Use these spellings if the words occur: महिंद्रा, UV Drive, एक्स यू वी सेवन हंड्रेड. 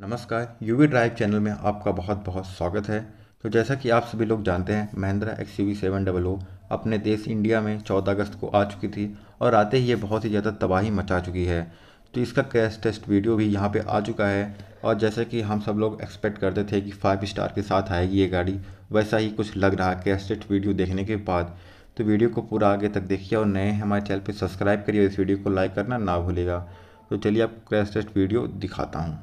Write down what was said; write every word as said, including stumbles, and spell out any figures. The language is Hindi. नमस्कार, यूवी ड्राइव चैनल में आपका बहुत बहुत स्वागत है। तो जैसा कि आप सभी लोग जानते हैं, महिंद्रा एक्स यू वी सेवन हंड्रेड अपने देश इंडिया में चौदह अगस्त को आ चुकी थी और आते ही ये बहुत ही ज़्यादा तबाही मचा चुकी है। तो इसका क्रैश टेस्ट वीडियो भी यहाँ पे आ चुका है और जैसे कि हम सब लोग एक्सपेक्ट करते थे कि फाइव स्टार के साथ आएगी ये गाड़ी, वैसा ही कुछ लग रहा है क्रैश टेस्ट वीडियो देखने के बाद। तो वीडियो को पूरा आगे तक देखिए और नए हमारे चैनल पर सब्सक्राइब करिए, इस वीडियो को लाइक करना ना भूलेगा। तो चलिए आपको क्रैश टेस्ट वीडियो दिखाता हूँ।